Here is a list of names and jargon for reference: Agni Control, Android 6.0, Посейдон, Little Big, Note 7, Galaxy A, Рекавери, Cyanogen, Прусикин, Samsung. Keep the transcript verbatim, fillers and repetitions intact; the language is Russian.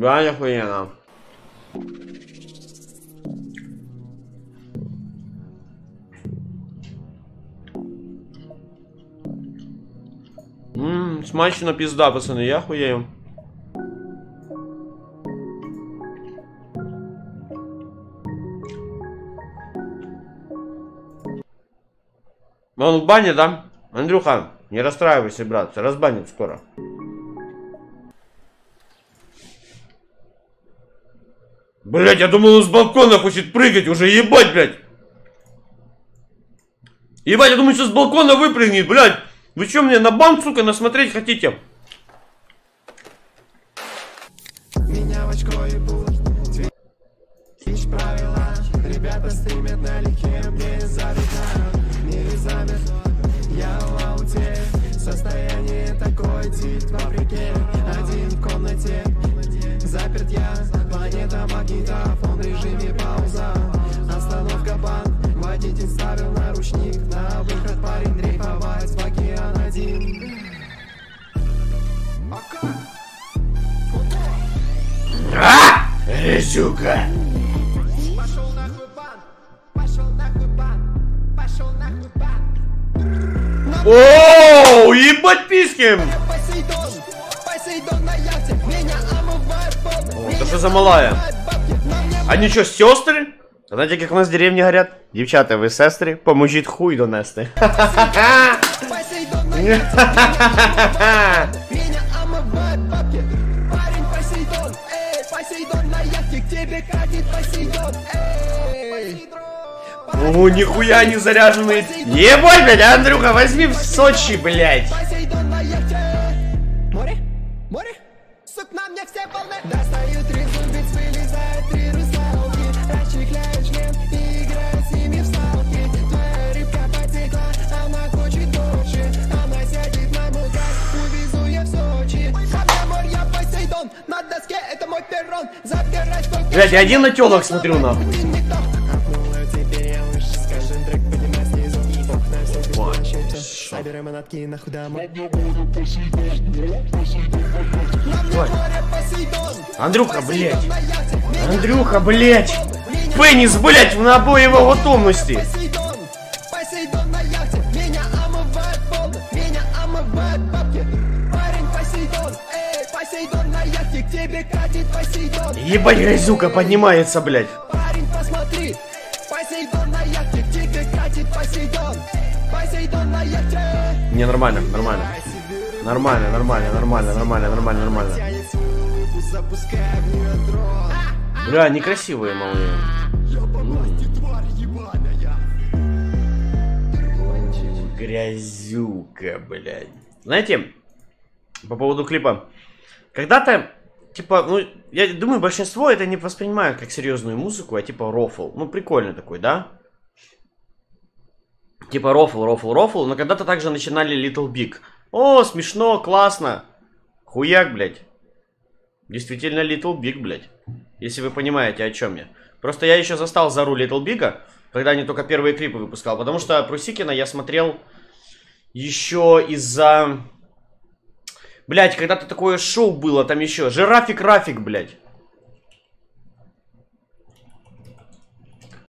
Грань охуенно. Ммм, смачно пизда, пацаны, я хуею. Он в бане, да? Андрюха, не расстраивайся, брат, разбанит скоро. Блять, я думал, он с балкона хочет прыгать уже, ебать, блять. Ебать, я думаю, сейчас с балкона выпрыгнет, блять. Вы что, мне на бан, сука, насмотреть хотите? Меня в очко ебут. Ищ правила. Ребята стримят налегке, мне завидно. Не замер, я в ауте. Состояние такое, тит в Африке. Один в комнате, заперт я. Планета магнитофон в режиме пауза. Остановка бан, водитель ставил наручник. На выход парень дрейфовать в океан один. А! Резюка! Пошел нахуй бан! Пошел нахуй бан! Пошел нахуй бан! Ооо! Ебать писки! Посейдон на яхте! Меня омывает бабки! Это что за малая? А ничего, сестры? Знаете, как у нас в деревне горят? Девчата, вы сестры, поможет хуй донести. Меня омывает бабки! Парень Посейдон! Эй, Посейдон на яхте! К тебе катит Посейдон! Эй! О, нихуя не заряженный. Ебать, блядь, Андрюха, возьми в Сочи, блядь. Море? Море? Сук на мне все полны. Достают три зубицы, вылезают три русалки. Расчехляют шлем и играют с ними в салки. Твоя рыбка потекла, она хочет больше. Она сядет на мулках, увезу я в Сочи. А для моря я Посейдон, на доске это мой перрон. Забирай свой... Блядь, я один на телок смотрю, нахуй. Собираем манатки на худому. Андрюха, блять. Андрюха, блять. Пенис, блять, в набой его готовности. Посейдон на яхте. Меня омывает пол. Меня омывает бабки. Парень Посейдон. Эй, Посейдон на яхте. К тебе катит Посейдон. Ебать, грязюка поднимается, блять. Парень, посмотри. Посейдон на яхте. К тебе катит Посейдон. Не, нормально, нормально. Нормально, нормально, нормально, нормально, нормально, нормально. Бля, некрасивые малые. Грязюка, блядь. Знаете, по поводу клипа. Когда-то, типа, ну, я думаю, большинство это не воспринимают как серьезную музыку, а типа рофл. Ну, прикольный такой, да? Типа рофл, рофл, рофл, но когда-то также начинали Little Big. О, смешно, классно. Хуяк, блядь. Действительно Little Big, блядь. Если вы понимаете, о чем я. Просто я еще застал зару Little Big'а, когда они только первые клипы выпускал. Потому что Прусикина я смотрел еще из-за... Блядь, когда-то такое шоу было, там еще. Жирафик-рафик, блядь.